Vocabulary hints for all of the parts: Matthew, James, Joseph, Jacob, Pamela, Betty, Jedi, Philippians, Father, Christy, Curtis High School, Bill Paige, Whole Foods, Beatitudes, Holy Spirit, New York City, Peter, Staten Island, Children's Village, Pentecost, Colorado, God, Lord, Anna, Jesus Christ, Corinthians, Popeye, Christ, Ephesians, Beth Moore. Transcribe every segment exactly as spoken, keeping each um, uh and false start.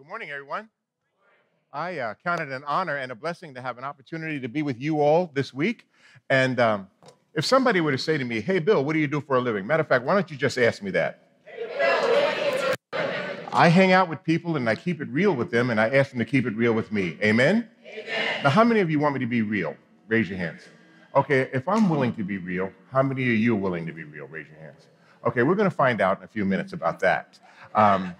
Good morning, everyone. Good morning. I uh, count it an honor and a blessing to have an opportunity to be with you all this week. And um, if somebody were to say to me, hey, Bill, what do you do for a living? Matter of fact, why don't you just ask me that? Hey, Bill, what do you do for a living? I hang out with people and I keep it real with them and I ask them to keep it real with me. Amen? Amen. Now, how many of you want me to be real? Raise your hands. Okay, if I'm willing to be real, how many of you are willing to be real? Raise your hands. Okay, we're going to find out in a few minutes about that. Um,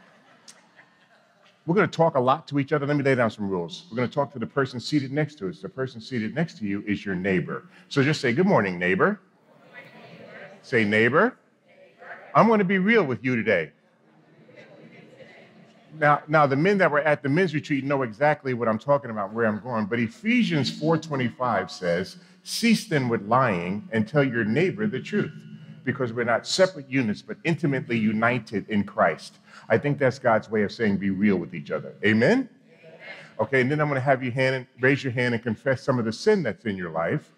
We're going to talk a lot to each other. Let me lay down some rules. We're going to talk to the person seated next to us. The person seated next to you is your neighbor. So just say, good morning, neighbor. Good morning, neighbor. Say, neighbor. neighbor. I'm going to be real with you today. Now, now, the men that were at the men's retreat know exactly what I'm talking about, where I'm going. But Ephesians four twenty-five says, cease then with lying and tell your neighbor the truth, because we're not separate units, but intimately united in Christ. I think that's God's way of saying be real with each other. Amen? Amen. Okay, and then I'm going to have you hand, raise your hand and confess some of the sin that's in your life.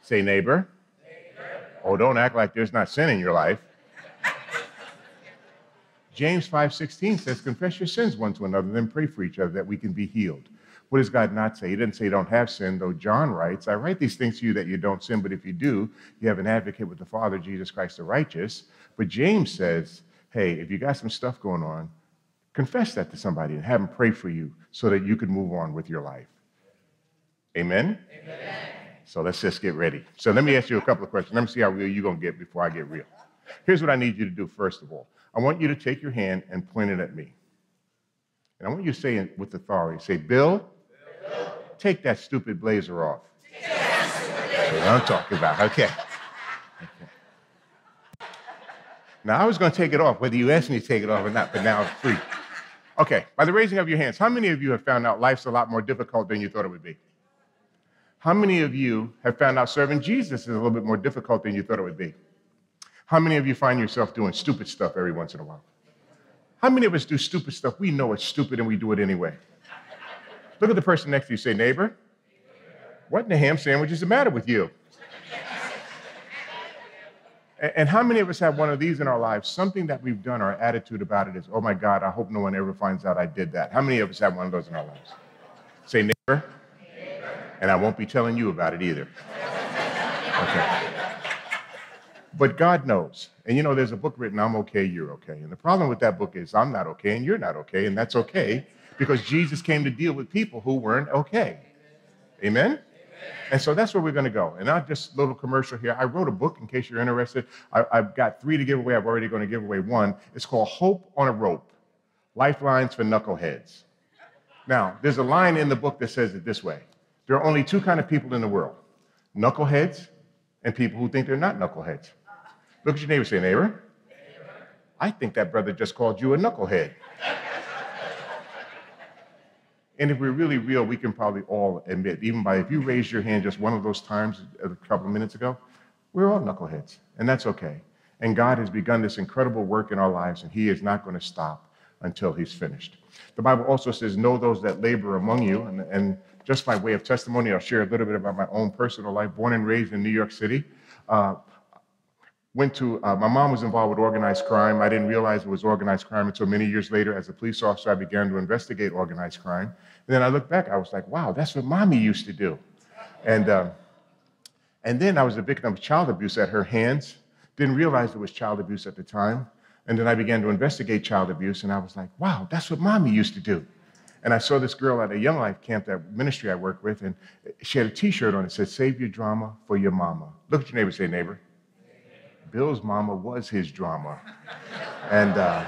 Say, neighbor. neighbor. Oh, don't act like there's not sin in your life. James five sixteen says, confess your sins one to another, then pray for each other that we can be healed. What does God not say? He didn't say don't have sin, though John writes, I write these things to you that you don't sin, but if you do, you have an advocate with the Father, Jesus Christ the righteous. But James says, hey, if you got some stuff going on, confess that to somebody and have them pray for you so that you can move on with your life. Amen? Amen. So let's just get ready. So let me ask you a couple of questions. Let me see how real you're going to get before I get real. Here's what I need you to do, first of all. I want you to take your hand and point it at me. And I want you to say it with authority. Say, Bill, take that stupid blazer off. That's what I'm talking about. Okay. okay. Now, I was going to take it off, whether you asked me to take it off or not, but now it's free. Okay, by the raising of your hands, how many of you have found out life's a lot more difficult than you thought it would be? How many of you have found out serving Jesus is a little bit more difficult than you thought it would be? How many of you find yourself doing stupid stuff every once in a while? How many of us do stupid stuff? We know it's stupid and we do it anyway. Look at the person next to you. Say, neighbor, what in the ham sandwich is the matter with you? And how many of us have one of these in our lives? Something that we've done, our attitude about it is, oh, my God, I hope no one ever finds out I did that. How many of us have one of those in our lives? Say, neighbor, and I won't be telling you about it either. Okay. But God knows. And you know, there's a book written, I'm okay, you're okay. And the problem with that book is I'm not okay and you're not okay, and that's okay, because Jesus came to deal with people who weren't okay. Amen? Amen? And so that's where we're going to go. And I'll just, little commercial here. I wrote a book, in case you're interested. I, I've got three to give away. I'm already going to give away one. It's called Hope on a Rope, Lifelines for Knuckleheads. Now, there's a line in the book that says it this way. There are only two kinds of people in the world, knuckleheads and people who think they're not knuckleheads. Look at your neighbor and say, neighbor, neighbor, I think that brother just called you a knucklehead. And if we're really real, we can probably all admit, even by if you raised your hand just one of those times a couple of minutes ago, we're all knuckleheads, and that's okay. And God has begun this incredible work in our lives, and he is not going to stop until he's finished. The Bible also says, know those that labor among you, and, and just by way of testimony, I'll share a little bit about my own personal life. Born and raised in New York City, uh, Went to, uh, my mom was involved with organized crime. I didn't realize it was organized crime until many years later. As a police officer, I began to investigate organized crime. And then I looked back, I was like, wow, that's what mommy used to do. And, uh, and then I was a victim of child abuse at her hands. Didn't realize it was child abuse at the time. And then I began to investigate child abuse, and I was like, wow, that's what mommy used to do. And I saw this girl at a Young Life camp, that ministry I work with, and she had a T-shirt on that said, save your drama for your mama. Look at your neighbor, say, neighbor. Bill's mama was his drama. And, uh,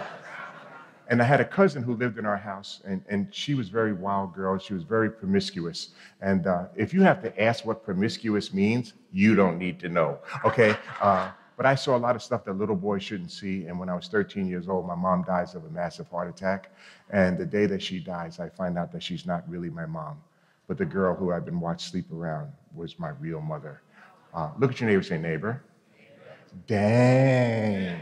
and I had a cousin who lived in our house, and, and she was a very wild girl. She was very promiscuous. And uh, if you have to ask what promiscuous means, you don't need to know, okay? Uh, but I saw a lot of stuff that little boys shouldn't see. And when I was thirteen years old, my mom dies of a massive heart attack. And the day that she dies, I find out that she's not really my mom, but the girl who I've been watched sleep around was my real mother. Uh, look at your neighbor and say, neighbor. Dang.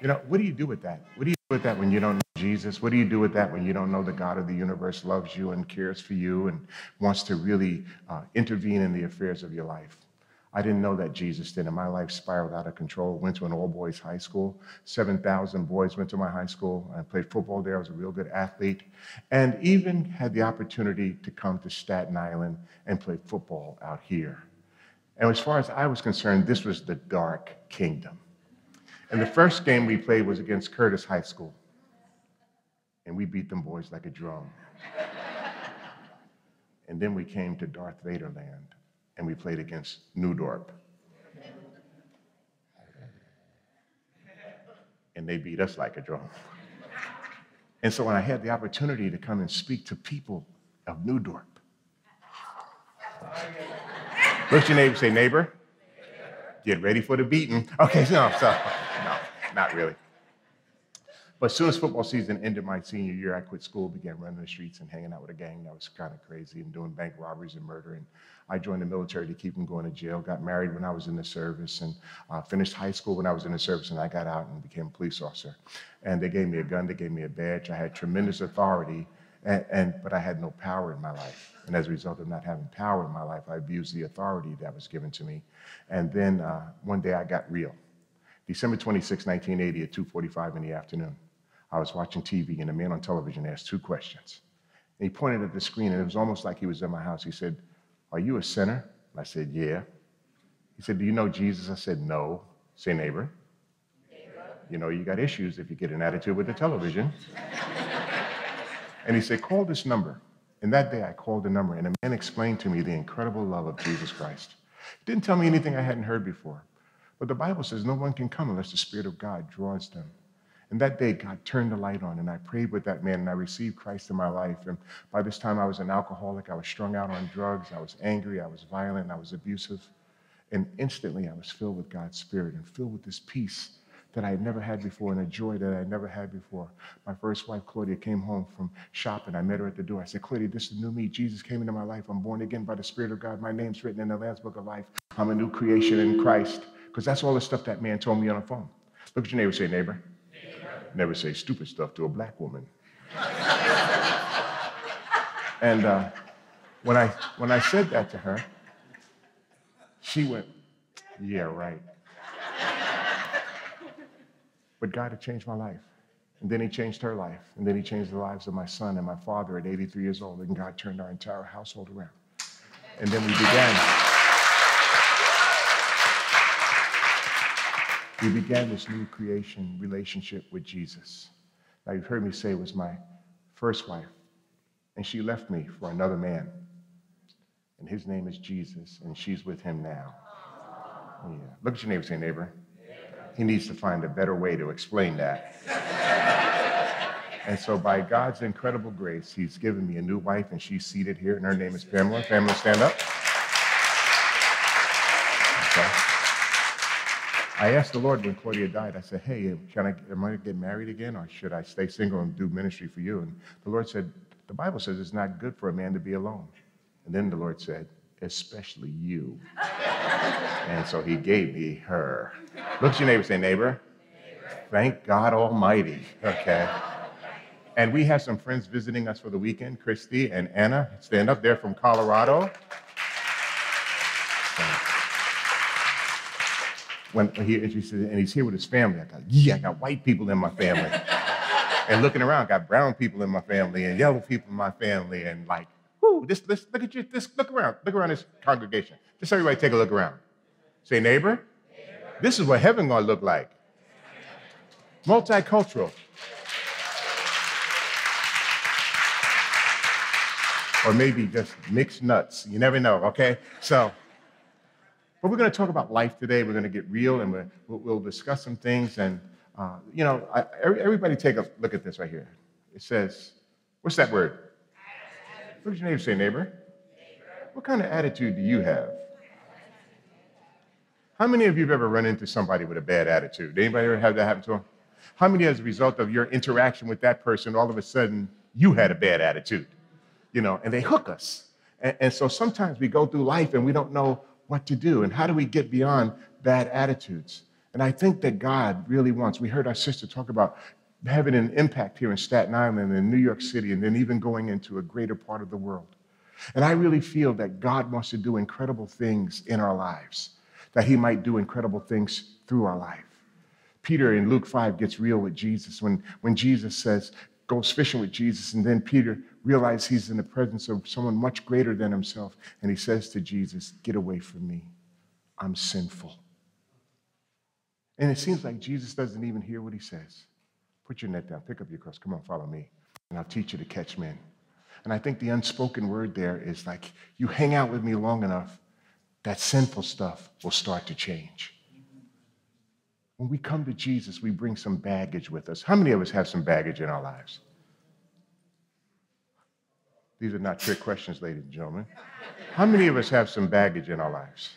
You know, what do you do with that? What do you do with that when you don't know Jesus? What do you do with that when you don't know the God of the universe loves you and cares for you and wants to really uh, intervene in the affairs of your life? I didn't know that Jesus did, and my life spiraled out of control. Went to an all-boys high school. seven thousand boys went to my high school. I played football there. I was a real good athlete, and even had the opportunity to come to Staten Island and play football out here. And as far as I was concerned, this was the dark kingdom. And the first game we played was against Curtis High School, and we beat them boys like a drum. And then we came to Darth Vader land, and we played against New Dorp. And they beat us like a drum. And so when I had the opportunity to come and speak to people of New Dorp, look at your neighbor and say, neighbor, get ready for the beating. Okay, no, so, no, not really. But as soon as football season ended my senior year, I quit school, began running the streets and hanging out with a gang that was kind of crazy and doing bank robberies and murder. And I joined the military to keep from going to jail, got married when I was in the service, and uh, finished high school when I was in the service, and I got out and became a police officer. And they gave me a gun, they gave me a badge. I had tremendous authority, and, and but I had no power in my life. And as a result of not having power in my life, I abused the authority that was given to me. And then uh, one day I got real. December twenty-sixth, nineteen eighty at two forty-five in the afternoon. I was watching T V, and a man on television asked two questions. And he pointed at the screen, and it was almost like he was in my house. He said, are you a sinner? And I said, yeah. He said, do you know Jesus? I said, no. Say, neighbor. neighbor. You know, you got issues if you get an attitude with the television. And he said, call this number. And that day I called the number, and a man explained to me the incredible love of Jesus Christ. He didn't tell me anything I hadn't heard before. But the Bible says no one can come unless the Spirit of God draws them. And that day, God turned the light on, and I prayed with that man, and I received Christ in my life. And by this time, I was an alcoholic. I was strung out on drugs. I was angry. I was violent. I was abusive. And instantly, I was filled with God's Spirit and filled with this peace that I had never had before and a joy that I had never had before. My first wife, Claudia, came home from shopping. I met her at the door. I said, Claudia, this is new me. Jesus came into my life. I'm born again by the Spirit of God. My name's written in the Lamb's Book of Life. I'm a new creation in Christ. Because that's all the stuff that man told me on the phone. Look at your neighbor and say, neighbor. neighbor. Never say stupid stuff to a black woman. and uh, when I when I said that to her, she went, yeah, right. But God had changed my life. And then he changed her life. And then he changed the lives of my son and my father at eighty-three years old. And God turned our entire household around. And then we began. We began this new creation relationship with Jesus. Now, you've heard me say it was my first wife, and she left me for another man. And his name is Jesus, and she's with him now. Yeah. Look at your neighbor and say, neighbor. Yeah. He needs to find a better way to explain that. And so by God's incredible grace, he's given me a new wife, and she's seated here, and her name is Pamela. Pamela, stand up. Okay. I asked the Lord when Claudia died, I said, hey, can I, am I going to get married again, or should I stay single and do ministry for you? And the Lord said, the Bible says it's not good for a man to be alone. And then the Lord said, especially you. And so he gave me her. Look at your neighbor and say, neighbor. neighbor. Thank God Almighty. Okay. And we have some friends visiting us for the weekend, Christy and Anna. Stand up. They're from Colorado. When he said, and he's here with his family, I got, yeah, I got white people in my family. And looking around, got brown people in my family and yellow people in my family. And like, whoo, this, this, look at you, this, look around, look around this congregation. Just everybody take a look around. Say, neighbor, neighbor. This is what heaven gonna look like. Multicultural. Or maybe just mixed nuts. You never know, okay? So. But we're going to talk about life today. We're going to get real, and we're, we'll discuss some things. And, uh, you know, I, everybody take a look at this right here. It says, what's that word? What did your neighbor say, neighbor? neighbor? What kind of attitude do you have? How many of you have ever run into somebody with a bad attitude? Anybody ever have that happen to them? How many, as a result of your interaction with that person, all of a sudden you had a bad attitude? You know, and they hook us. And, and so sometimes we go through life and we don't know what to do, and how do we get beyond bad attitudes? And I think that God really wants, we heard our sister talk about having an impact here in Staten Island and New York City, and then even going into a greater part of the world. And I really feel that God wants to do incredible things in our lives. that he might do incredible things through our life. Peter in Luke five gets real with Jesus when, when Jesus says, goes fishing with Jesus, and then Peter realizes he's in the presence of someone much greater than himself, and he says to Jesus, get away from me, I'm sinful. And it seems like Jesus doesn't even hear what he says. Put your net down, pick up your cross, come on, follow me, and I'll teach you to catch men. And I think the unspoken word there is like, you hang out with me long enough, that sinful stuff will start to change. When we come to Jesus, we bring some baggage with us. How many of us have some baggage in our lives? These are not trick questions, ladies and gentlemen. How many of us have some baggage in our lives?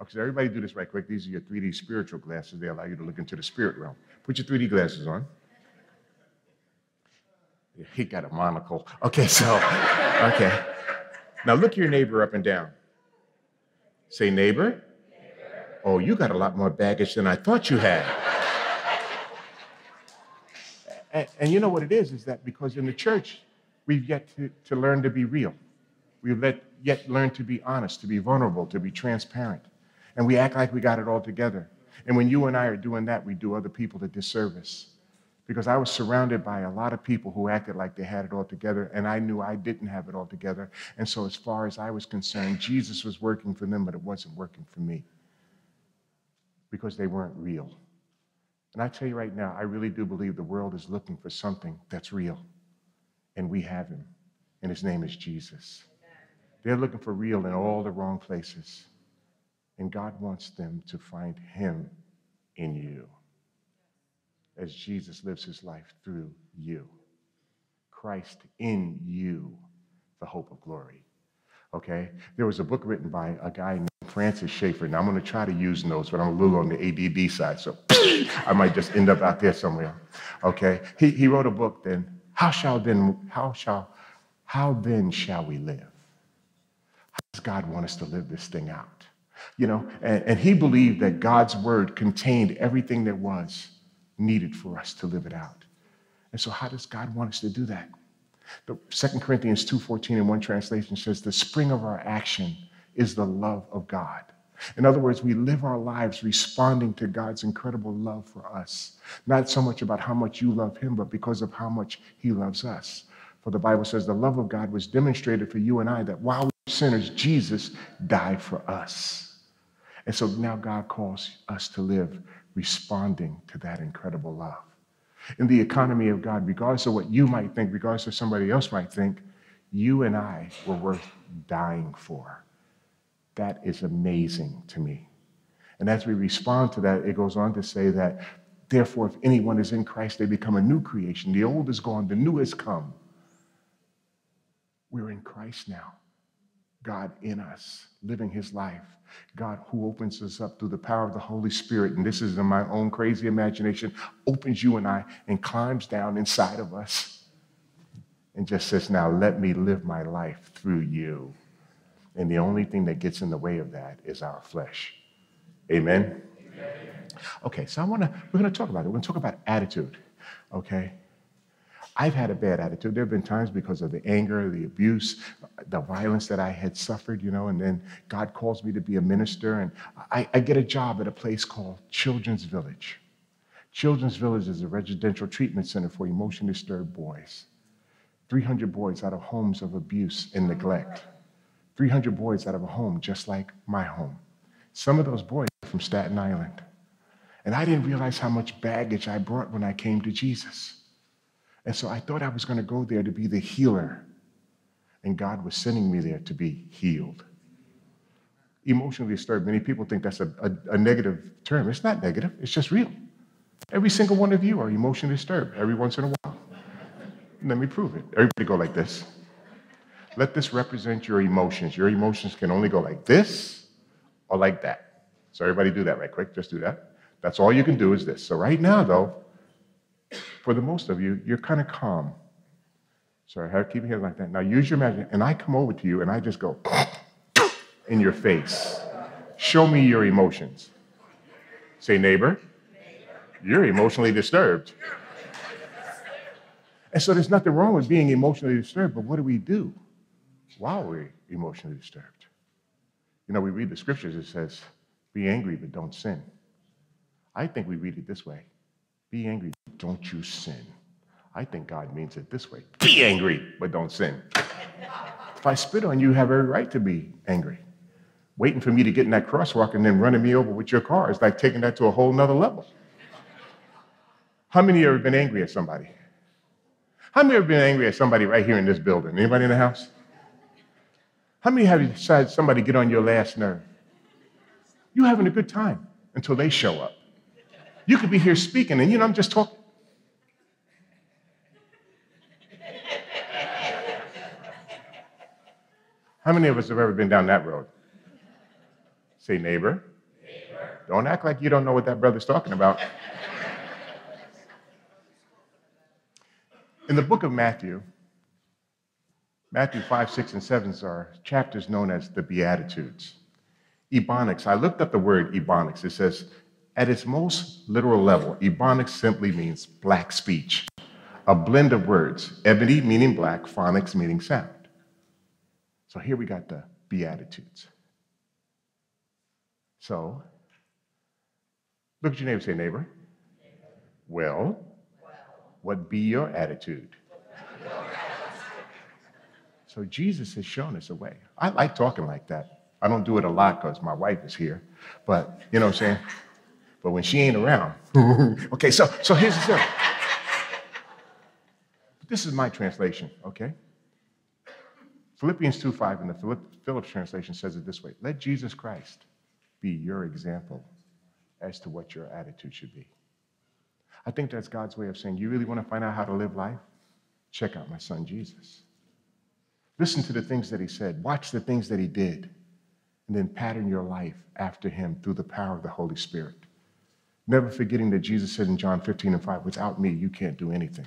Okay, so everybody do this right quick. These are your three D spiritual glasses. They allow you to look into the spirit realm. Put your three D glasses on. Yeah, he got a monocle. Okay, so, okay. Now look your neighbor up and down. Say, neighbor. neighbor. Oh, you got a lot more baggage than I thought you had. and, and you know what it is, is that because in the church, we've yet to, to learn to be real. We've let, yet learned to be honest, to be vulnerable, to be transparent. And we act like we got it all together. And when you and I are doing that, we do other people a disservice. Because I was surrounded by a lot of people who acted like they had it all together, and I knew I didn't have it all together. And so as far as I was concerned, Jesus was working for them, but it wasn't working for me because they weren't real. And I tell you right now, I really do believe the world is looking for something that's real, and we have him, and his name is Jesus. They're looking for real in all the wrong places, and God wants them to find him in you, as Jesus lives his life through you. Christ in you, the hope of glory, okay? There was a book written by a guy named Francis Schaeffer. Now, I'm going to try to use notes, but I'm a little on the A D D side, so I might just end up out there somewhere, okay? He, he wrote a book then, How Shall Then, How Shall, How Then Shall We Live? How does God want us to live this thing out? You know, and, and he believed that God's word contained everything there was needed for us to live it out. And so how does God want us to do that? The Second Corinthians two fourteen in one translation says, the spring of our action is the love of God. In other words, we live our lives responding to God's incredible love for us. Not so much about how much you love him, but because of how much he loves us. For the Bible says, the love of God was demonstrated for you and I, that while we were sinners, Jesus died for us. And so now God calls us to live responding to that incredible love. In the economy of God, regardless of what you might think, regardless of somebody else might think, you and I were worth dying for. That is amazing to me. And as we respond to that, it goes on to say that, therefore, if anyone is in Christ, they become a new creation. The old is gone, the new has come. We're in Christ now. God in us, living his life. God who opens us up through the power of the Holy Spirit, and this is in my own crazy imagination, opens you and I and climbs down inside of us and just says, now let me live my life through you. And the only thing that gets in the way of that is our flesh. Amen? Amen. Okay, so I want to, we're going to talk about it. We're going to talk about attitude, okay? I've had a bad attitude. There have been times because of the anger, the abuse, the violence that I had suffered, you know, and then God calls me to be a minister, and I, I get a job at a place called Children's Village. Children's Village is a residential treatment center for emotionally disturbed boys. three hundred boys out of homes of abuse and neglect. three hundred boys out of a home just like my home. Some of those boys are from Staten Island. And I didn't realize how much baggage I brought when I came to Jesus. And so I thought I was going to go there to be the healer. And God was sending me there to be healed. Emotionally disturbed, many people think that's a, a, a negative term. It's not negative. It's just real. Every single one of you are emotionally disturbed every once in a while. Let me prove it. Everybody go like this. Let this represent your emotions. Your emotions can only go like this or like that. So everybody do that right quick. Just do that. That's all you can do is this. So right now, though, for the most of you, you're kind of calm. Sorry, I keep your head like that. Now use your imagination. And I come over to you and I just go in your face. Show me your emotions. Say, neighbor, you're emotionally disturbed. And so there's nothing wrong with being emotionally disturbed, but what do we do while we're emotionally disturbed? You know, we read the scriptures, it says, Be angry, but don't sin. I think we read it this way. Be angry, but don't you sin. I think God means it this way. Be angry, but don't sin. If I spit on you, you have every right to be angry. Waiting for me to get in that crosswalk and then running me over with your car is like taking that to a whole nother level. How many of you have been angry at somebody? How many have been angry at somebody right here in this building? Anybody in the house? How many have you decided somebody get on your last nerve? You're having a good time until they show up. You could be here speaking and, you know, I'm just talking. How many of us have ever been down that road? Say, neighbor. Neighbor. Don't act like you don't know what that brother's talking about. In the book of Matthew, Matthew five, six, and seven are chapters known as the Beatitudes. Ebonics, I looked up the word Ebonics. It says, at its most literal level, Ebonics simply means black speech, a blend of words, ebony meaning black, phonics meaning sound. So here we got the Beatitudes. So, look at your neighbor and say, neighbor, well, what be your attitude? So Jesus has shown us a way. I like talking like that. I don't do it a lot because my wife is here, but you know what I'm saying? But when she ain't around, okay, so, so here's the thing. This is my translation, okay? Philippians two, five in the Phillips translation says it this way. Let Jesus Christ be your example as to what your attitude should be. I think that's God's way of saying, you really want to find out how to live life? Check out my son, Jesus. Listen to the things that he said. Watch the things that he did. And then pattern your life after him through the power of the Holy Spirit. Never forgetting that Jesus said in John fifteen and five, without me, you can't do anything.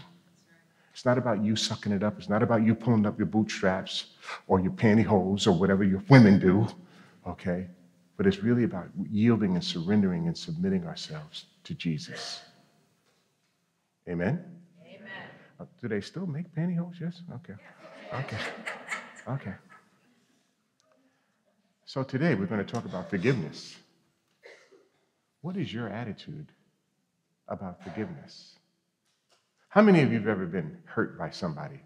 It's not about you sucking it up. It's not about you pulling up your bootstraps or your pantyhose or whatever your women do, okay? But it's really about yielding and surrendering and submitting ourselves to Jesus. Amen? Amen. Uh, do they still make pantyhose? Yes? Okay. Okay. Okay. So today we're going to talk about forgiveness. What is your attitude about forgiveness? How many of you have ever been hurt by somebody?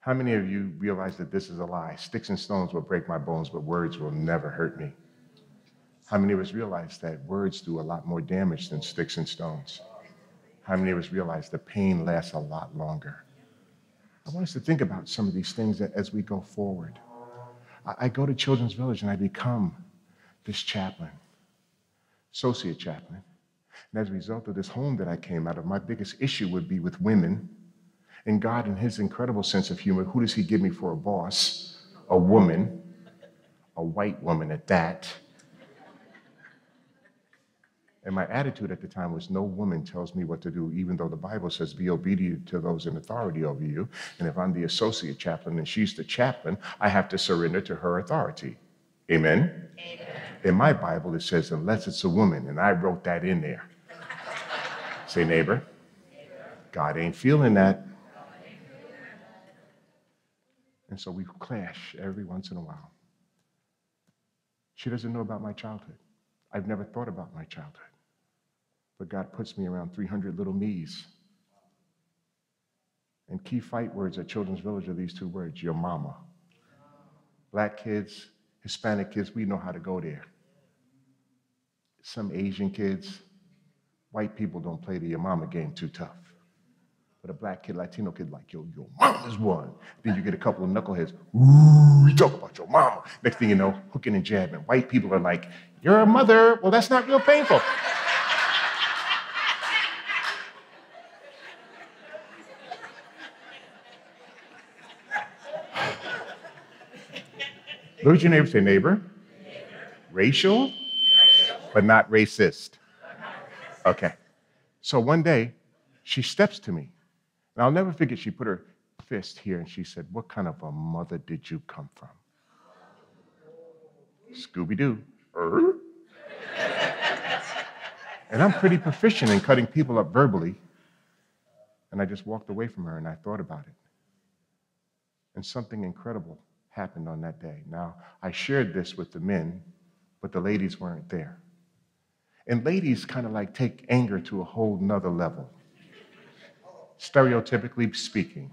How many of you realize that this is a lie? Sticks and stones will break my bones, but words will never hurt me. How many of us realize that words do a lot more damage than sticks and stones? How many of us realize the pain lasts a lot longer? I want us to think about some of these things that as we go forward. I, I go to Children's Village and I become this chaplain, associate chaplain. And as a result of this home that I came out of, my biggest issue would be with women. And God, in his incredible sense of humor, who does he give me for a boss? A woman, a white woman at that. And my attitude at the time was, no woman tells me what to do, even though the Bible says, be obedient to those in authority over you. And if I'm the associate chaplain and she's the chaplain, I have to surrender to her authority. Amen? Amen. In my Bible, it says, unless it's a woman, and I wrote that in there. Say, neighbor, neighbor, God ain't feeling that. And so we clash every once in a while. She doesn't know about my childhood. I've never thought about my childhood. But God puts me around three hundred little me's. And key fight words at Children's Village are these two words, your mama. Black kids, Hispanic kids, we know how to go there. Some Asian kids, white people don't play the your mama game too tough. But a black kid, Latino kid, like, yo, your mama's one. Then you get a couple of knuckleheads, ooh, you talk about your mama. Next thing you know, hooking and jabbing. White people are like, your mother, well, that's not real painful. Look at your neighbor, say, neighbor. Neighbor. Racial, racial, but not racist. Okay. So one day, she steps to me. And I'll never forget, she put her fist here and she said, what kind of a mother did you come from? Scooby-Doo. Er? And I'm pretty proficient in cutting people up verbally. And I just walked away from her and I thought about it. And something incredible happened on that day. Now, I shared this with the men but the ladies weren't there. And ladies kind of like take anger to a whole nother level, stereotypically speaking.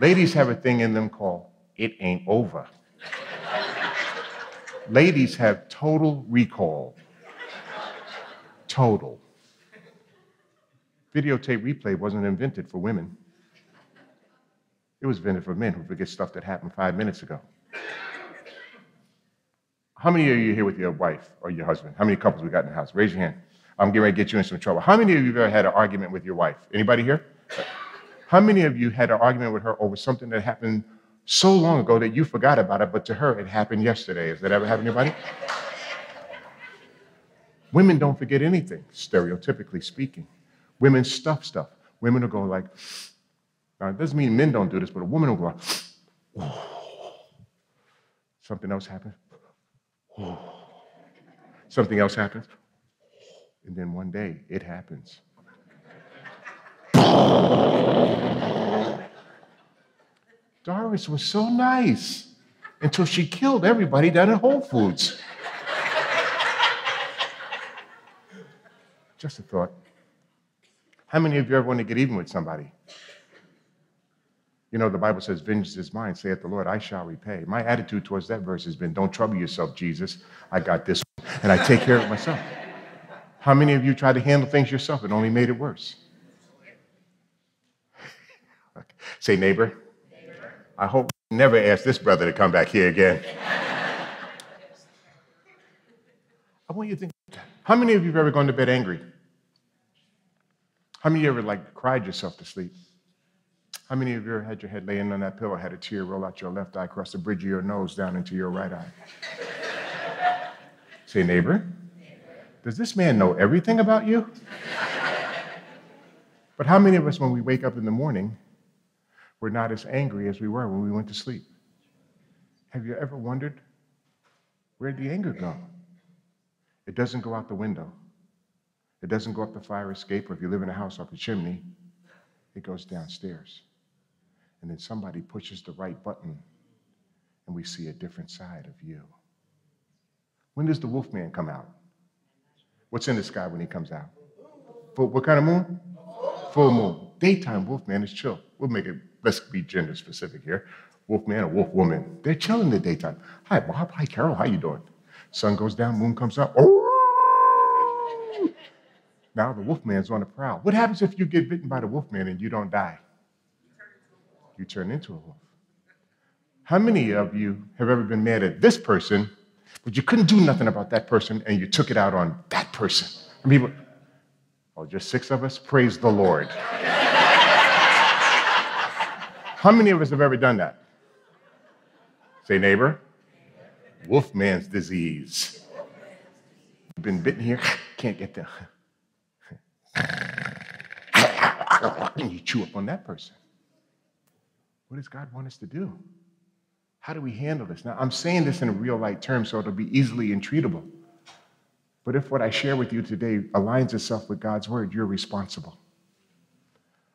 Ladies have a thing in them called, it ain't over. Ladies have total recall. Total. Videotape replay wasn't invented for women. It was invented for men who forget stuff that happened five minutes ago. How many of you are here with your wife or your husband? How many couples we got in the house? Raise your hand. I'm getting ready to get you in some trouble. How many of you have ever had an argument with your wife? Anybody here? How many of you had an argument with her over something that happened so long ago that you forgot about it, but to her it happened yesterday? Has that ever happened to anybody? Women don't forget anything, stereotypically speaking. Women stuff stuff. Women will go like, now it doesn't mean men don't do this, but a woman will go, oh. Something else happens. Oh. Something else happens. And then one day, it happens. Doris was so nice until she killed everybody down at Whole Foods. Just a thought. How many of you ever want to get even with somebody? You know, the Bible says, vengeance is mine, saith the Lord, I shall repay. My attitude towards that verse has been, don't trouble yourself, Jesus. I got this, and I take care of myself. How many of you tried to handle things yourself and only made it worse? Say, neighbor, neighbor. I hope you never ask this brother to come back here again. I want you to think, how many of you have ever gone to bed angry? How many of you ever, like, cried yourself to sleep? How many of you ever had your head laying on that pillow, had a tear roll out your left eye, across the bridge of your nose, down into your right eye? Say, neighbor, does this man know everything about you? But how many of us, when we wake up in the morning, we're not as angry as we were when we went to sleep? Have you ever wondered, where did the anger go? It doesn't go out the window. It doesn't go up the fire escape, or if you live in a house up the chimney, it goes downstairs. And then somebody pushes the right button, and we see a different side of you. When does the wolfman come out? What's in the sky when he comes out? Full, what kind of moon? Full moon. Daytime wolfman is chill. We'll make it, let's be gender specific here. Wolfman or wolf woman. They're chill in the daytime. Hi, Bob. Hi, Carol. How you doing? Sun goes down, moon comes up. Oh! Now the wolfman's on the prowl. What happens if you get bitten by the wolfman and you don't die? You turn into a wolf. How many of you have ever been mad at this person, but you couldn't do nothing about that person, and you took it out on that person? I mean, oh, just six of us? Praise the Lord. How many of us have ever done that? Say, neighbor, wolfman's disease. You've been bitten here, can't get there. And you chew up on that person. What does God want us to do? How do we handle this? Now, I'm saying this in a real light term, so it'll be easily entreatable. But if what I share with you today aligns itself with God's word, you're responsible.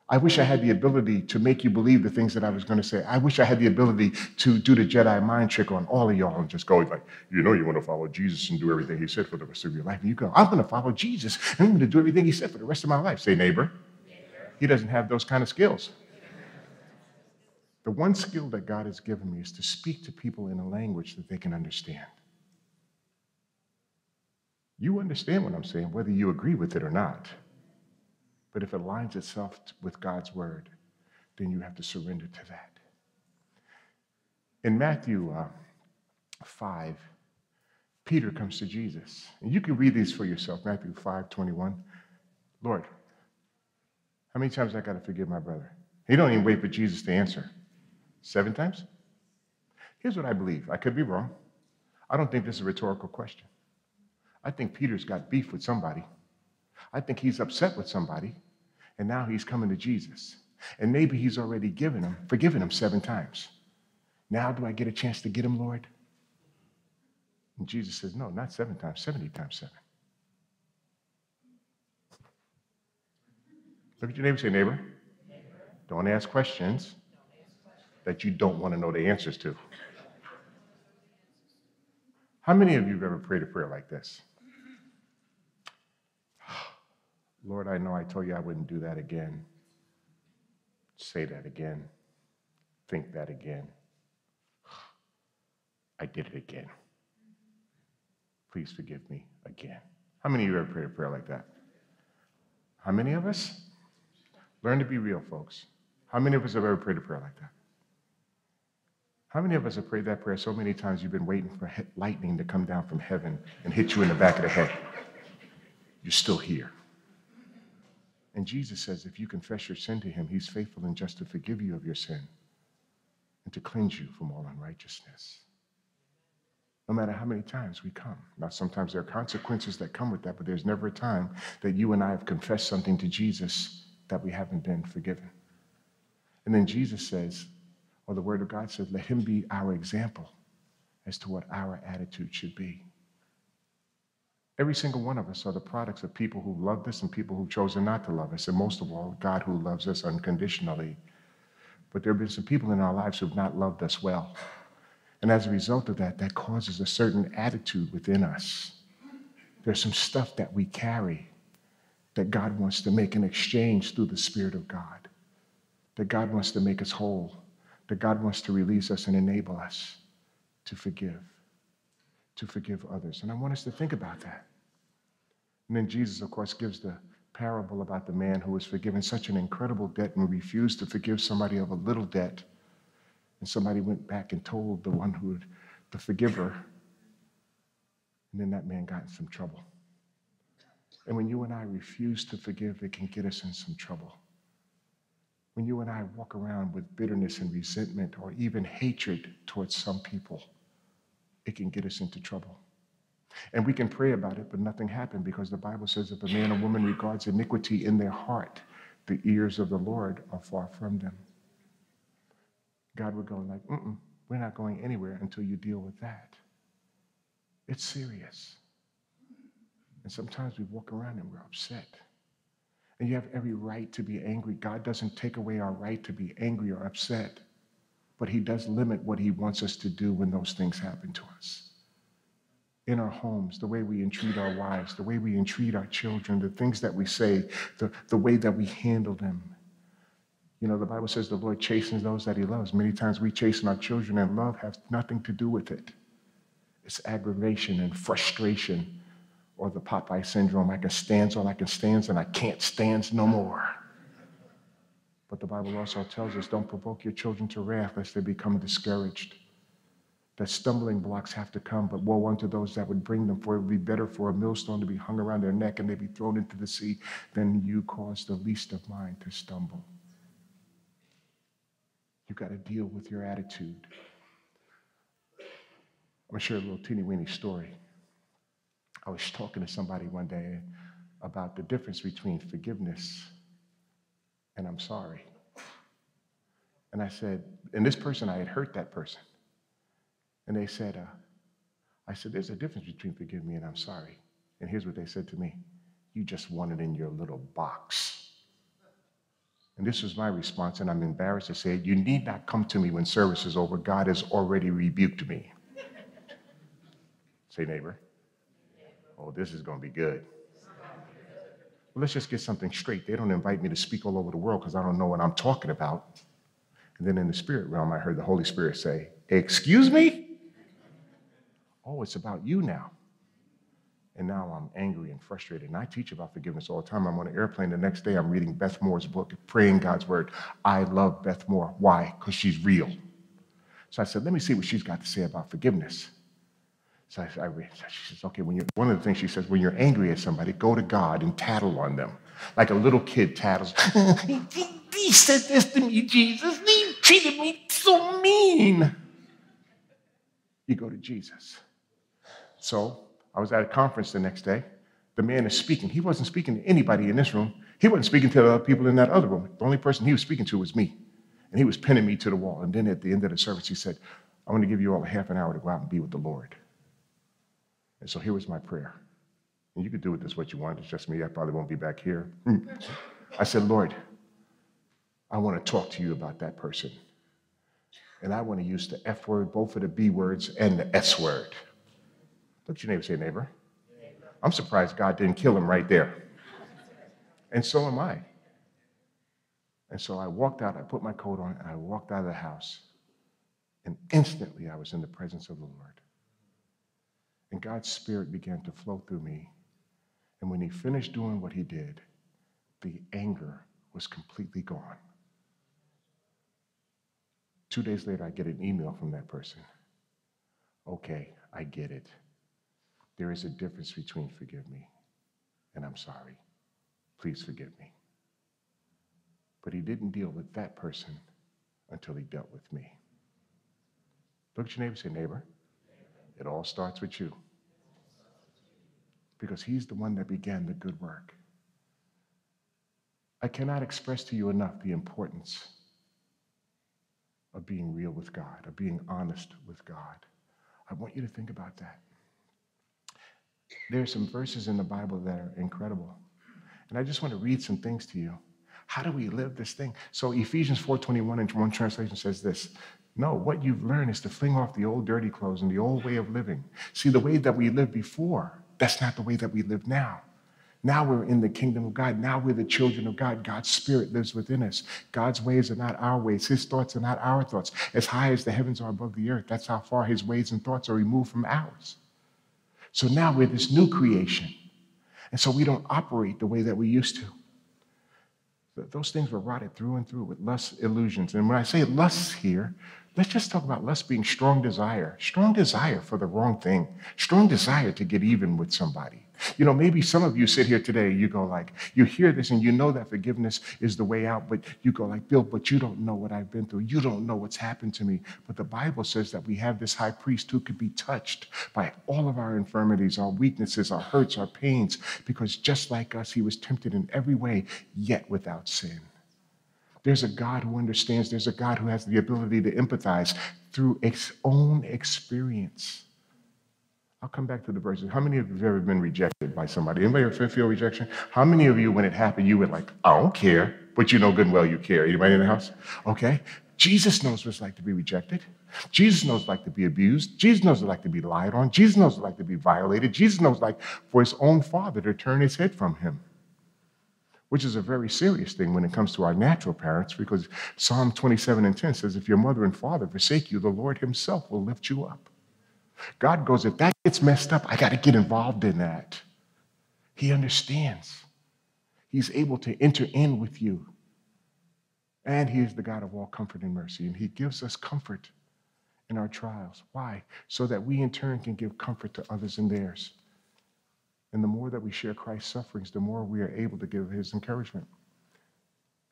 I wish I had the ability to make you believe the things that I was going to say. I wish I had the ability to do the Jedi mind trick on all of y'all and just go like, you know you want to follow Jesus and do everything he said for the rest of your life. And you go, I'm going to follow Jesus, and I'm going to do everything he said for the rest of my life. Say, neighbor, neighbor. He doesn't have those kind of skills. The one skill that God has given me is to speak to people in a language that they can understand. You understand what I'm saying, whether you agree with it or not. But if it aligns itself with God's word, then you have to surrender to that. In Matthew uh, five, Peter comes to Jesus. And you can read these for yourself, Matthew five twenty-one. Lord, how many times I got to forgive my brother? He don't even wait for Jesus to answer. Seven times? Here's what I believe. I could be wrong. I don't think this is a rhetorical question. I think Peter's got beef with somebody. I think he's upset with somebody, and now he's coming to Jesus. And maybe he's already given him, forgiven him seven times. Now do I get a chance to get him, Lord? And Jesus says, no, not seven times, seventy times seven. Look at your neighbor, say, neighbor. Don't ask questions that you don't want to know the answers to. How many of you have ever prayed a prayer like this? Lord, I know I told you I wouldn't do that again. Say that again. Think that again. I did it again. Please forgive me again. How many of you ever prayed a prayer like that? How many of us? Learn to be real, folks. How many of us have ever prayed a prayer like that? How many of us have prayed that prayer so many times you've been waiting for lightning to come down from heaven and hit you in the back of the head? You're still here. And Jesus says, if you confess your sin to him, he's faithful and just to forgive you of your sin and to cleanse you from all unrighteousness. No matter how many times we come. Now, sometimes there are consequences that come with that, but there's never a time that you and I have confessed something to Jesus that we haven't been forgiven. And then Jesus says, or the Word of God says, let him be our example as to what our attitude should be. Every single one of us are the products of people who loved us and people who've chosen not to love us, and most of all, God who loves us unconditionally. But there have been some people in our lives who have not loved us well. And as a result of that, that causes a certain attitude within us. There's some stuff that we carry that God wants to make an exchange through the Spirit of God, that God wants to make us whole, that God wants to release us and enable us to forgive, to forgive others. And I want us to think about that. And then Jesus, of course, gives the parable about the man who was forgiven such an incredible debt and refused to forgive somebody of a little debt. And somebody went back and told the one who, the forgiver, and then that man got in some trouble. And when you and I refuse to forgive, it can get us in some trouble. When you and I walk around with bitterness and resentment or even hatred towards some people, it can get us into trouble. And we can pray about it, but nothing happened, because the Bible says if a man or woman regards iniquity in their heart, the ears of the Lord are far from them. God would go like, mm-mm, we're not going anywhere until you deal with that. It's serious. And sometimes we walk around and we're upset. And you have every right to be angry. God doesn't take away our right to be angry or upset, but he does limit what he wants us to do when those things happen to us. In our homes, the way we entreat our wives, the way we entreat our children, the things that we say, the, the way that we handle them. You know, the Bible says the Lord chastens those that he loves. Many times we chasten our children, and love has nothing to do with it. It's aggravation and frustration, or the Popeye syndrome. I can stand all I can stand, and I can't stand no more. But the Bible also tells us, don't provoke your children to wrath, lest they become discouraged. That stumbling blocks have to come, but woe unto those that would bring them, for it would be better for a millstone to be hung around their neck and they be thrown into the sea than you cause the least of mine to stumble. You've got to deal with your attitude. I'm going to share a little teeny-weeny story. I was talking to somebody one day about the difference between forgiveness and I'm sorry. And I said, and this person, I had hurt that person. And they said, uh, I said, there's a difference between forgive me and I'm sorry. And here's what they said to me: you just want it in your little box. And this was my response, and I'm embarrassed to say it: you need not come to me when service is over. God has already rebuked me. Say, neighbor. Oh, this is going to be good. Well, let's just get something straight. They don't invite me to speak all over the world because I don't know what I'm talking about. And then in the spirit realm, I heard the Holy Spirit say, excuse me? Oh, it's about you now. And now I'm angry and frustrated. And I teach about forgiveness all the time. I'm on an airplane. The next day, I'm reading Beth Moore's book, Praying God's Word. I love Beth Moore. Why? Because she's real. So I said, let me see what she's got to say about forgiveness. So I, I, she says, okay, when you're, one of the things she says, when you're angry at somebody, go to God and tattle on them. Like a little kid tattles. He said this to me, Jesus. He treated me so mean. You go to Jesus. So I was at a conference the next day. The man is speaking. He wasn't speaking to anybody in this room. He wasn't speaking to the other people in that other room. The only person he was speaking to was me. And he was pinning me to the wall. And then at the end of the service, he said, I want to give you all a half an hour to go out and be with the Lord. And so here was my prayer. And you could do with this what you want. It's just me. I probably won't be back here. I said, Lord, I want to talk to you about that person. And I want to use the F word, both of the B words and the S word. Look at your neighbor, say neighbor. I'm surprised God didn't kill him right there. And so am I. And so I walked out, I put my coat on, and I walked out of the house. And instantly I was in the presence of the Lord. And God's Spirit began to flow through me. And when he finished doing what he did, the anger was completely gone. Two days later, I get an email from that person. Okay, I get it. There is a difference between forgive me and I'm sorry. Please forgive me. But he didn't deal with that person until he dealt with me. Look at your neighbor, say neighbor. It all starts with you. Because he's the one that began the good work. I cannot express to you enough the importance of being real with God, of being honest with God. I want you to think about that. There are some verses in the Bible that are incredible. And I just want to read some things to you. How do we live this thing? So Ephesians four twenty-one in one translation says this, no, what you've learned is to fling off the old dirty clothes and the old way of living. See, the way that we lived before, that's not the way that we live now. Now we're in the kingdom of God. Now we're the children of God. God's Spirit lives within us. God's ways are not our ways. His thoughts are not our thoughts. As high as the heavens are above the earth, that's how far his ways and thoughts are removed from ours. So now we're this new creation. And so we don't operate the way that we used to. Those things were rotted through and through with lust illusions. And when I say lust here, let's just talk about lust being strong desire. Strong desire for the wrong thing. Strong desire to get even with somebody. You know, maybe some of you sit here today, you go like, you hear this and you know that forgiveness is the way out, but you go like, Bill, but you don't know what I've been through. You don't know what's happened to me. But the Bible says that we have this high priest who could be touched by all of our infirmities, our weaknesses, our hurts, our pains, because just like us, he was tempted in every way, yet without sin. There's a God who understands. There's a God who has the ability to empathize through his own experience. I'll come back to the verses. How many of you have ever been rejected by somebody? Anybody ever feel rejection? How many of you, when it happened, you were like, I don't care, but you know good and well you care. Anybody in the house? Okay. Jesus knows what it's like to be rejected. Jesus knows what it's like to be abused. Jesus knows what it's like to be lied on. Jesus knows what it's like to be violated. Jesus knows what it's like for his own father to turn his head from him, which is a very serious thing when it comes to our natural parents, because Psalm twenty-seven and ten says, if your mother and father forsake you, the Lord himself will lift you up. God goes, if that gets messed up, I got to get involved in that. He understands. He's able to enter in with you. And he is the God of all comfort and mercy. And he gives us comfort in our trials. Why? So that we in turn can give comfort to others in theirs. And the more that we share Christ's sufferings, the more we are able to give his encouragement.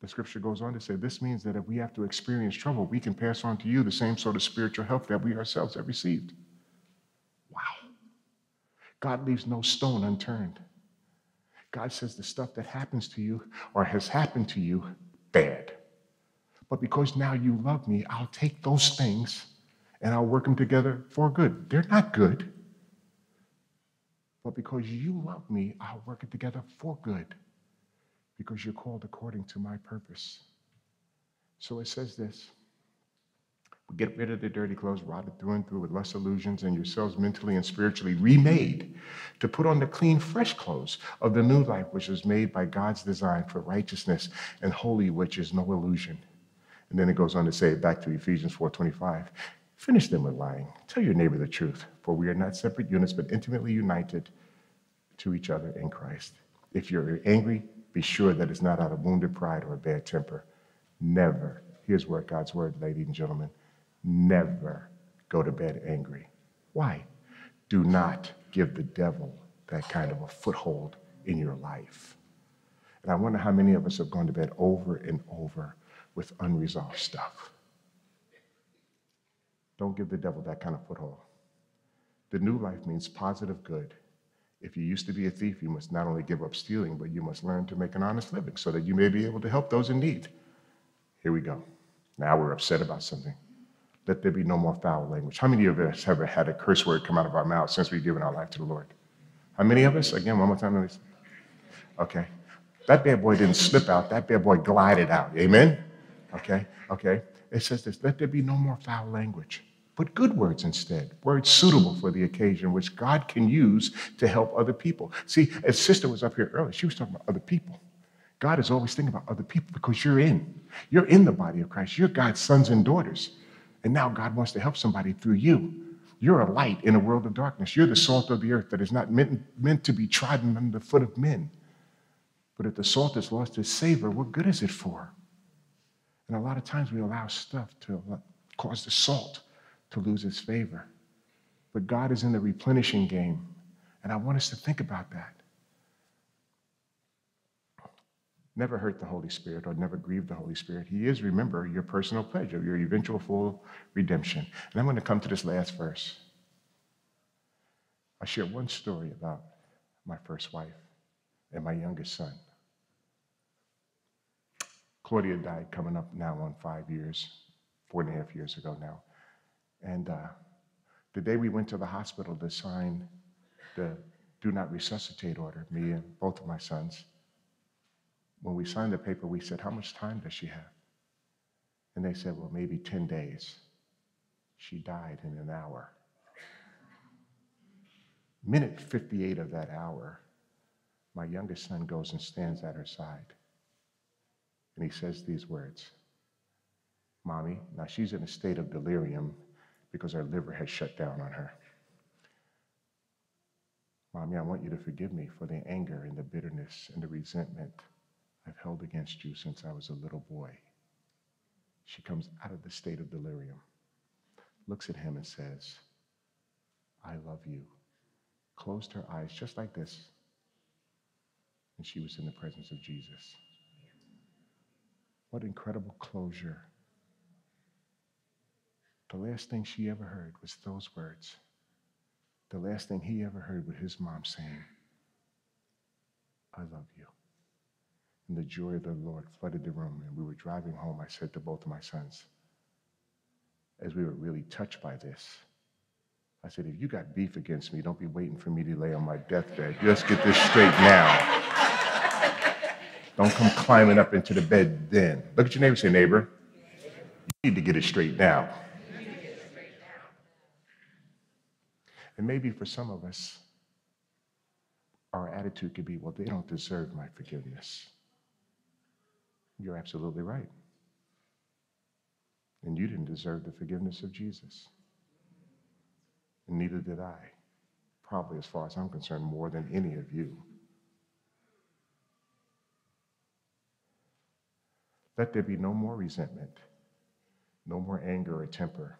The scripture goes on to say, this means that if we have to experience trouble, we can pass on to you the same sort of spiritual help that we ourselves have received. God leaves no stone unturned. God says the stuff that happens to you or has happened to you, bad. But because now you love me, I'll take those things and I'll work them together for good. They're not good. But because you love me, I'll work it together for good. Because you're called according to my purpose. So it says this. Get rid of the dirty clothes, rotted through and through with lust illusions, and yourselves mentally and spiritually remade to put on the clean, fresh clothes of the new life, which was made by God's design for righteousness and holy, which is no illusion. And then it goes on to say, back to Ephesians four twenty-five, finish them with lying. Tell your neighbor the truth, for we are not separate units, but intimately united to each other in Christ. If you're angry, be sure that it's not out of wounded pride or a bad temper. Never. Here's where God's word, ladies and gentlemen. Never go to bed angry. Why? Do not give the devil that kind of a foothold in your life. And I wonder how many of us have gone to bed over and over with unresolved stuff. Don't give the devil that kind of foothold. The new life means positive good. If you used to be a thief, you must not only give up stealing, but you must learn to make an honest living so that you may be able to help those in need. Here we go. Now we're upset about something. Let there be no more foul language. How many of us have ever had a curse word come out of our mouths since we've given our life to the Lord? How many of us? Again, one more time. Okay. That bad boy didn't slip out. That bad boy glided out. Amen? Okay. Okay. It says this, let there be no more foul language. but good words instead, words suitable for the occasion, which God can use to help other people. See, as sister was up here earlier, she was talking about other people. God is always thinking about other people because you're in. You're in the body of Christ. You're God's sons and daughters. And now God wants to help somebody through you. You're a light in a world of darkness. You're the salt of the earth that is not meant, meant to be trodden under the foot of men. But if the salt has lost its savor, what good is it for? And a lot of times we allow stuff to cause the salt to lose its favor. But God is in the replenishing game. And I want us to think about that. Never hurt the Holy Spirit or never grieve the Holy Spirit. He is, remember, your personal pledge of your eventual full redemption. And I'm going to come to this last verse. I share one story about my first wife and my youngest son. Claudia died coming up now on five years, four and a half years ago now. And uh, the day we went to the hospital to sign the do not resuscitate order, me and both of my sons, when we signed the paper, we said, how much time does she have? And they said, well, maybe ten days. She died in an hour. minute fifty-eight of that hour, my youngest son goes and stands at her side. And he says these words, Mommy, now she's in a state of delirium because her liver has shut down on her. Mommy, I want you to forgive me for the anger and the bitterness and the resentment I've held against you since I was a little boy. She comes out of the state of delirium, looks at him and says, I love you. Closed her eyes just like this. And she was in the presence of Jesus. What incredible closure. The last thing she ever heard was those words. The last thing he ever heard was his mom saying, I love you. And the joy of the Lord flooded the room. And we were driving home, I said to both of my sons, as we were really touched by this, I said, if you got beef against me, don't be waiting for me to lay on my deathbed. Let's get this straight now. Don't come climbing up into the bed then. Look at your neighbor and say, neighbor, you need to get it straight now. And maybe for some of us, our attitude could be, well, they don't deserve my forgiveness. You're absolutely right. And you didn't deserve the forgiveness of Jesus. And neither did I. Probably, as far as I'm concerned, more than any of you. Let there be no more resentment, no more anger or temper,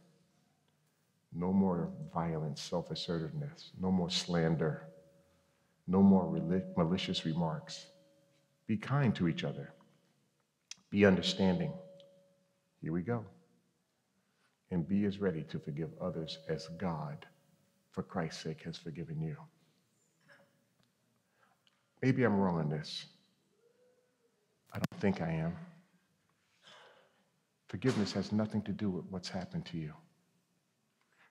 no more violent self-assertiveness, no more slander, no more malicious remarks. Be kind to each other. Be understanding. Here we go. And be as ready to forgive others as God, for Christ's sake, has forgiven you. Maybe I'm wrong on this. I don't think I am. Forgiveness has nothing to do with what's happened to you.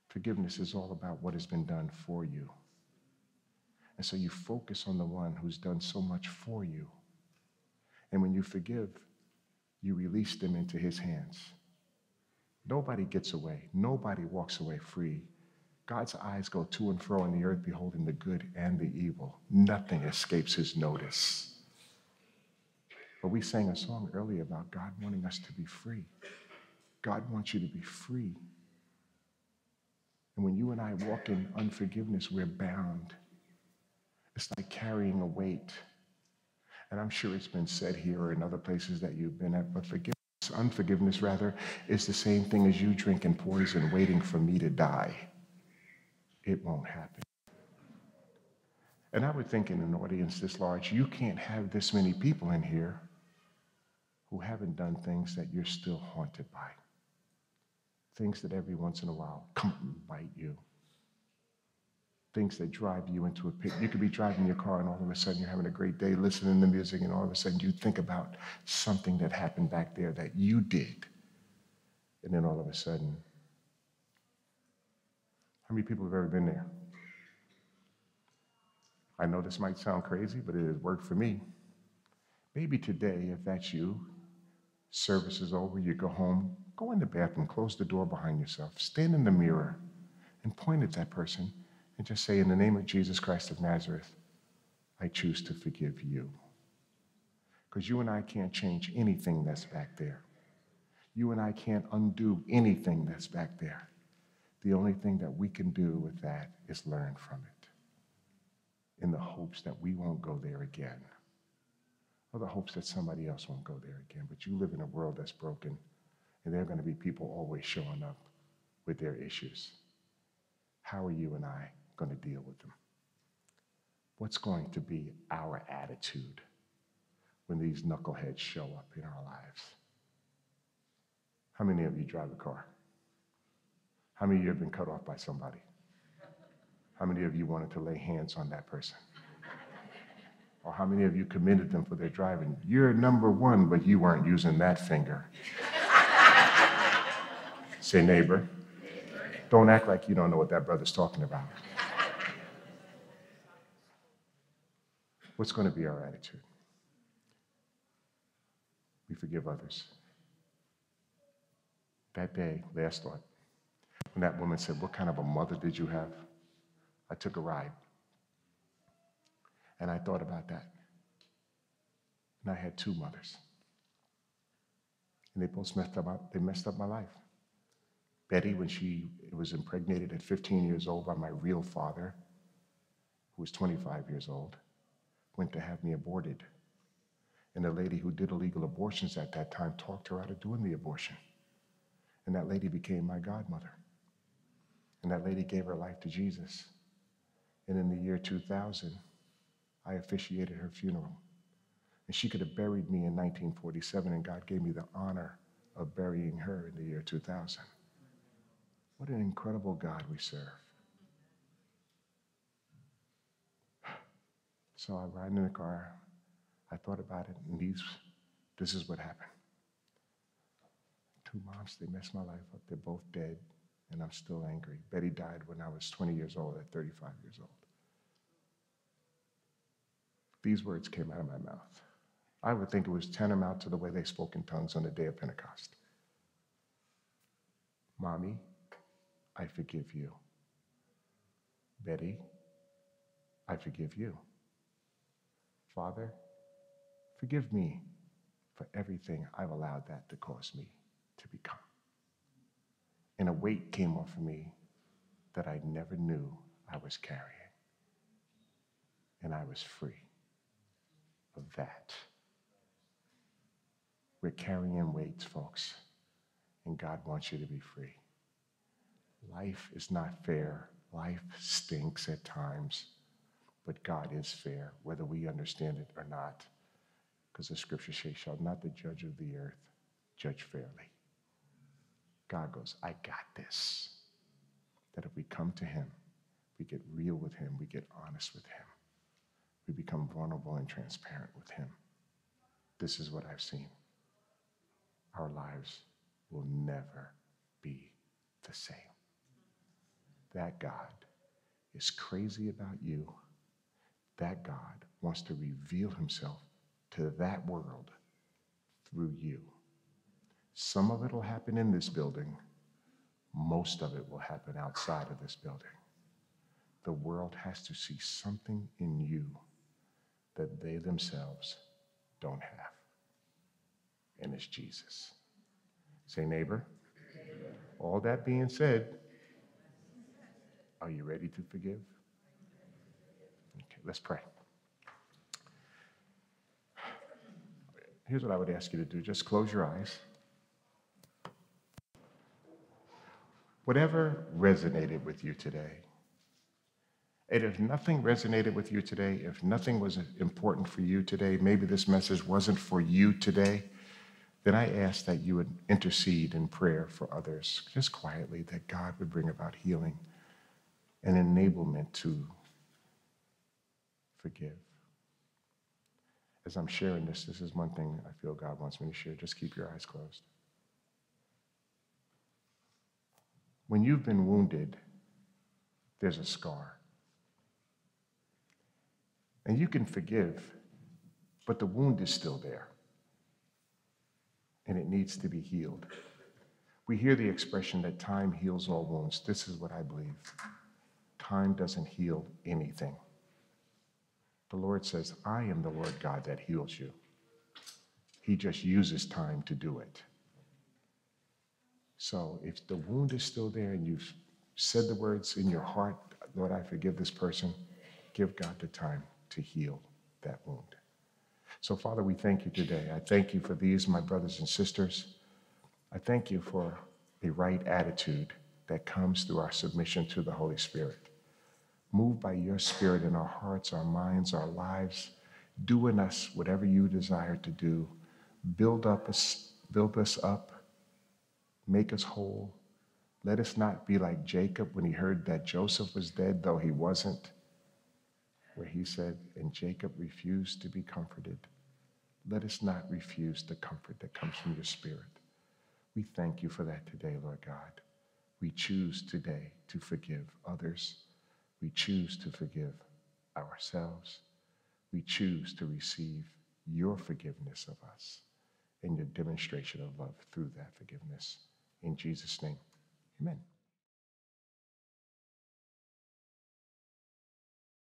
Forgiveness is all about what has been done for you. And so you focus on the one who's done so much for you. And when you forgive, you release them into his hands. Nobody gets away. Nobody walks away free. God's eyes go to and fro in the earth, beholding the good and the evil. Nothing escapes his notice. But we sang a song earlier about God wanting us to be free. God wants you to be free. And when you and I walk in unforgiveness, we're bound. It's like carrying a weight. And I'm sure it's been said here or in other places that you've been at, but forgiveness, unforgiveness rather, is the same thing as you drinking poison, waiting for me to die. It won't happen. And I would think in an audience this large, you can't have this many people in here who haven't done things that you're still haunted by. Things that every once in a while come and bite you. Things that drive you into a pit. You could be driving your car and all of a sudden you're having a great day listening to music and all of a sudden you think about something that happened back there that you did. And then all of a sudden, how many people have ever been there? I know this might sound crazy, but it has worked for me. Maybe today, if that's you, service is over, you go home, go in the bathroom, close the door behind yourself, stand in the mirror and point at that person and just say, in the name of Jesus Christ of Nazareth, I choose to forgive you. Because you and I can't change anything that's back there. You and I can't undo anything that's back there. The only thing that we can do with that is learn from it in the hopes that we won't go there again, or the hopes that somebody else won't go there again. But you live in a world that's broken, and there are going to be people always showing up with their issues. How are you and I going to deal with them? What's going to be our attitude when these knuckleheads show up in our lives? How many of you drive a car? How many of you have been cut off by somebody? How many of you wanted to lay hands on that person? Or how many of you commended them for their driving? You're number one, but you weren't using that finger. Say, neighbor, don't act like you don't know what that brother's talking about. What's going to be our attitude? We forgive others. That day, last thought, when that woman said, what kind of a mother did you have? I took a ride. And I thought about that. And I had two mothers. And they both messed up my, they messed up my life. Betty, when she was impregnated at fifteen years old by my real father, who was twenty-five years old, went to have me aborted. And the lady who did illegal abortions at that time talked her out of doing the abortion. And that lady became my godmother. And that lady gave her life to Jesus. And in the year two thousand, I officiated her funeral. And she could have buried me in nineteen forty-seven, and God gave me the honor of burying her in the year two thousand. What an incredible God we serve. So I ran in the car, I thought about it, and these, this is what happened. Two moms, they messed my life up. They're both dead, and I'm still angry. Betty died when I was twenty years old, at thirty-five years old. These words came out of my mouth. I would think it was tantamount to the way they spoke in tongues on the day of Pentecost. Mommy, I forgive you. Betty, I forgive you. Father, forgive me for everything I've allowed that to cause me to become. And a weight came off of me that I never knew I was carrying. And I was free of that. We're carrying weights, folks, and God wants you to be free. Life is not fair. Life stinks at times, but God is fair, whether we understand it or not, because the scripture says, shall not the judge of the earth judge fairly. God goes, I got this. That if we come to him, we get real with him, we get honest with him, we become vulnerable and transparent with him. This is what I've seen. Our lives will never be the same. That God is crazy about you. That God wants to reveal himself to that world through you. Some of it will happen in this building. Most of it will happen outside of this building. The world has to see something in you that they themselves don't have. And it's Jesus. Say, neighbor. Amen. All that being said, are you ready to forgive? Okay, let's pray. Here's what I would ask you to do. Just close your eyes. Whatever resonated with you today, and if nothing resonated with you today, if nothing was important for you today, maybe this message wasn't for you today, then I ask that you would intercede in prayer for others, just quietly, that God would bring about healing and enablement to forgive. As I'm sharing this, this is one thing I feel God wants me to share. Just keep your eyes closed. When you've been wounded, there's a scar. And you can forgive, but the wound is still there. and it needs to be healed. We hear the expression that time heals all wounds. This is what I believe. Time doesn't heal anything. The Lord says, I am the Lord God that heals you. He just uses time to do it. So if the wound is still there and you've said the words in your heart, Lord, I forgive this person, give God the time to heal that wound. So, Father, we thank you today. I thank you for these, my brothers and sisters. I thank you for the right attitude that comes through our submission to the Holy Spirit. Move by your Spirit in our hearts, our minds, our lives. Do in us whatever you desire to do. Build up us, build us up. Make us whole. Let us not be like Jacob when he heard that Joseph was dead, though he wasn't, where he said, and Jacob refused to be comforted. Let us not refuse the comfort that comes from your Spirit. We thank you for that today, Lord God. We choose today to forgive others. We choose to forgive ourselves. We choose to receive your forgiveness of us and your demonstration of love through that forgiveness. In Jesus' name, amen.